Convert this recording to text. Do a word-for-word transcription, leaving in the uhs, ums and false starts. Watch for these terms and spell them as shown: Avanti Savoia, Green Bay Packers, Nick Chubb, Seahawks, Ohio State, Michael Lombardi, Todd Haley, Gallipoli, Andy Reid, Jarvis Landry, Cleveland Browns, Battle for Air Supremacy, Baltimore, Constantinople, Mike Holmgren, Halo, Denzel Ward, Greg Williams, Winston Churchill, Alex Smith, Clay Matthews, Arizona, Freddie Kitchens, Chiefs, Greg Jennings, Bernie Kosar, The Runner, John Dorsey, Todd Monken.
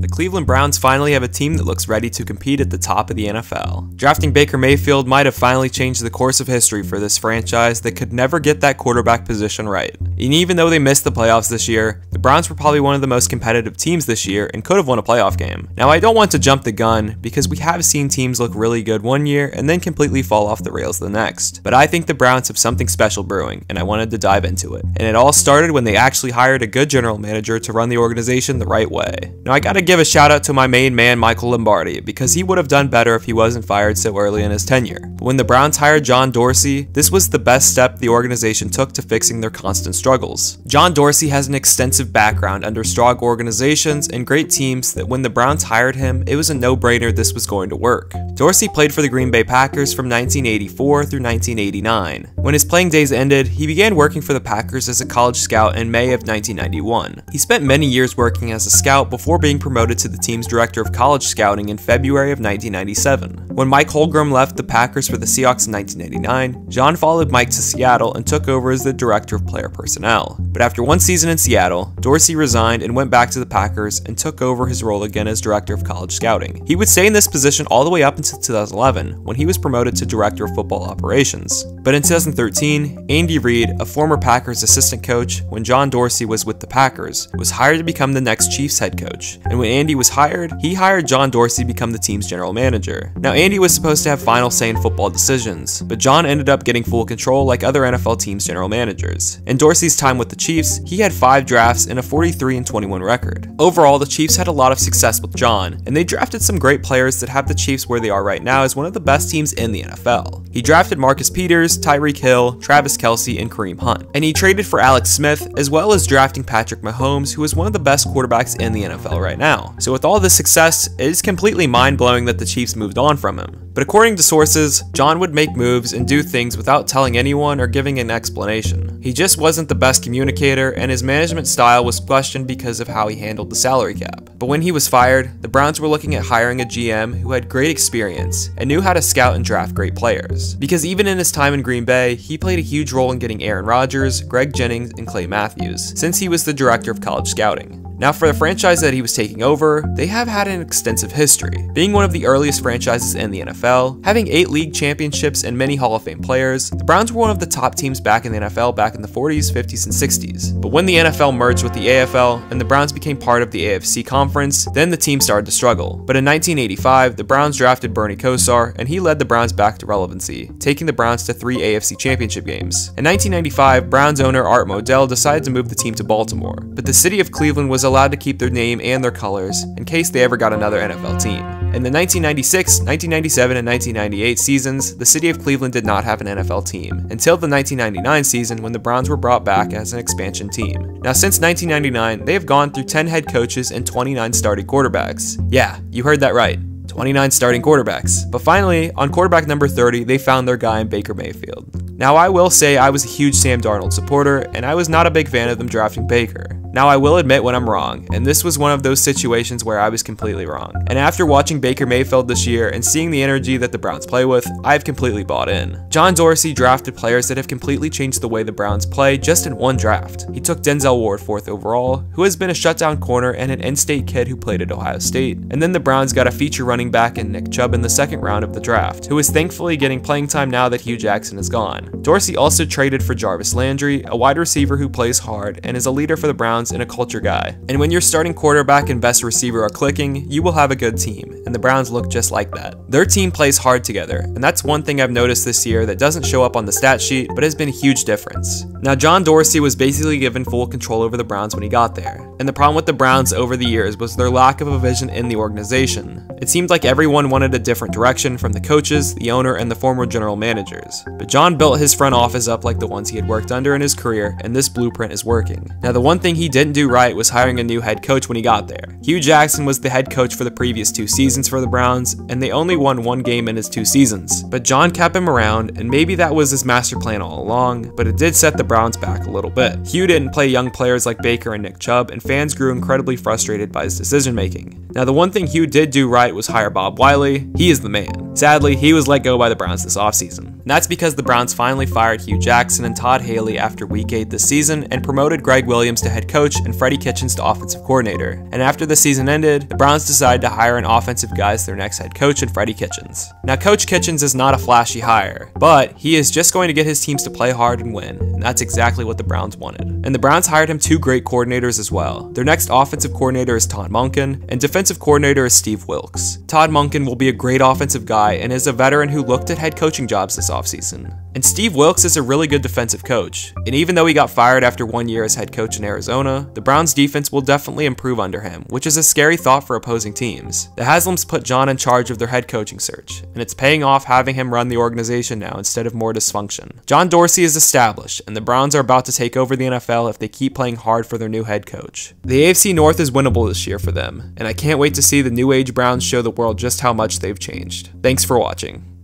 The Cleveland Browns finally have a team that looks ready to compete at the top of the N F L. Drafting Baker Mayfield might have finally changed the course of history for this franchise that could never get that quarterback position right. And even though they missed the playoffs this year, the Browns were probably one of the most competitive teams this year and could have won a playoff game. Now, I don't want to jump the gun because we have seen teams look really good one year and then completely fall off the rails the next, but I think the Browns have something special brewing and I wanted to dive into it. And it all started when they actually hired a good general manager to run the organization the right way. Now, I gotta give a shout out to my main man Michael Lombardi, because he would have done better if he wasn't fired so early in his tenure. But when the Browns hired John Dorsey, this was the best step the organization took to fixing their constant struggles. John Dorsey has an extensive background under strong organizations and great teams that when the Browns hired him, it was a no-brainer this was going to work. Dorsey played for the Green Bay Packers from nineteen eighty-four through nineteen eighty-nine. When his playing days ended, he began working for the Packers as a college scout in May of nineteen ninety-one. He spent many years working as a scout before being promoted promoted to the team's director of college scouting in February of nineteen ninety-seven. When Mike Holmgren left the Packers for the Seahawks in nineteen ninety-nine, John followed Mike to Seattle and took over as the director of player personnel. But after one season in Seattle, Dorsey resigned and went back to the Packers and took over his role again as director of college scouting. He would stay in this position all the way up until two thousand eleven, when he was promoted to director of football operations. But in two thousand thirteen, Andy Reid, a former Packers assistant coach when John Dorsey was with the Packers, was hired to become the next Chiefs head coach. And when Andy was hired, he hired John Dorsey to become the team's general manager. Now, Andy was supposed to have final say in football decisions, but John ended up getting full control like other N F L teams' general managers. In Dorsey's time with the Chiefs, he had five drafts and a forty-three and twenty-one record. Overall, the Chiefs had a lot of success with John, and they drafted some great players that have the Chiefs where they are right now as one of the best teams in the N F L. He drafted Marcus Peters, Tyreek Hill, Travis Kelce, and Kareem Hunt, and he traded for Alex Smith, as well as drafting Patrick Mahomes, who is one of the best quarterbacks in the N F L right now. So with all this success, it is completely mind-blowing that the Chiefs moved on from him. But according to sources, John would make moves and do things without telling anyone or giving an explanation. He just wasn't the best communicator, and his management style was questioned because of how he handled the salary cap. But when he was fired, the Browns were looking at hiring a G M who had great experience and knew how to scout and draft great players. Because even in his time in Green Bay, he played a huge role in getting Aaron Rodgers, Greg Jennings, and Clay Matthews, since he was the director of college scouting. Now, for the franchise that he was taking over, they have had an extensive history, being one of the earliest franchises in the N F L, having eight league championships and many Hall of Fame players. The Browns were one of the top teams back in the N F L back in the forties, fifties, and sixties. But when the N F L merged with the A F L and the Browns became part of the A F C conference, then the team started to struggle. But in nineteen eighty-five, the Browns drafted Bernie Kosar, and he led the Browns back to relevancy, taking the Browns to three A F C championship games. In nineteen ninety-five, Browns owner Art Modell decided to move the team to Baltimore, but the city of Cleveland was allowed to keep their name and their colors in case they ever got another N F L team. In the nineteen ninety-six, nineteen ninety-seven, and nineteen ninety-eight seasons, the city of Cleveland did not have an N F L team, until the nineteen ninety-nine season when the Browns were brought back as an expansion team. Now, since nineteen ninety-nine, they have gone through ten head coaches and twenty-nine starting quarterbacks. Yeah, you heard that right. twenty-nine starting quarterbacks. But finally, on quarterback number thirty, they found their guy in Baker Mayfield. Now, I will say I was a huge Sam Darnold supporter, and I was not a big fan of them drafting Baker. Now, I will admit when I'm wrong, and this was one of those situations where I was completely wrong. And after watching Baker Mayfield this year and seeing the energy that the Browns play with, I've completely bought in. John Dorsey drafted players that have completely changed the way the Browns play just in one draft. He took Denzel Ward fourth overall, who has been a shutdown corner and an in-state kid who played at Ohio State. And then the Browns got a feature running back in Nick Chubb in the second round of the draft, who is thankfully getting playing time now that Hue Jackson is gone. Dorsey also traded for Jarvis Landry, a wide receiver who plays hard and is a leader for the Browns and a culture guy. And when your starting quarterback and best receiver are clicking, you will have a good team, and the Browns look just like that. Their team plays hard together, and that's one thing I've noticed this year that doesn't show up on the stat sheet but has been a huge difference. Now, John Dorsey was basically given full control over the Browns when he got there, and the problem with the Browns over the years was their lack of a vision in the organization. It seemed like everyone wanted a different direction from the coaches, the owner, and the former general managers. But John built his front office up like the ones he had worked under in his career, and this blueprint is working. Now, the one thing he didn't do right was hiring a new head coach when he got there. Hue Jackson was the head coach for the previous two seasons for the Browns, and they only won one game in his two seasons. But John kept him around, and maybe that was his master plan all along, but it did set the Browns back a little bit. Hue didn't play young players like Baker and Nick Chubb, and fans grew incredibly frustrated by his decision making. Now, the one thing Hue did do right was hire Bob Wiley. He is the man. Sadly, he was let go by the Browns this offseason. And that's because the Browns finally fired Hue Jackson and Todd Haley after week eight this season and promoted Greg Williams to head coach and Freddie Kitchens to offensive coordinator. And after the season ended, the Browns decided to hire an offensive guy as their next head coach in Freddie Kitchens. Now, Coach Kitchens is not a flashy hire, but he is just going to get his teams to play hard and win, and that's exactly what the Browns wanted. And the Browns hired him two great coordinators as well. Their next offensive coordinator is Todd Monken, and defensive coordinator is Steve Wilks. Todd Monken will be a great offensive guy and is a veteran who looked at head coaching jobs this offseason. And Steve Wilks is a really good defensive coach, and even though he got fired after one year as head coach in Arizona, the Browns defense will definitely improve under him, which is a scary thought for opposing teams. The Haslam's put John in charge of their head coaching search, and it's paying off having him run the organization now instead of more dysfunction. John Dorsey is established, and the Browns are about to take over the N F L if they keep playing hard for their new head coach. The A F C North is winnable this year for them, and I can't wait to see the new age Browns show the world just how much they've changed. Thanks for watching.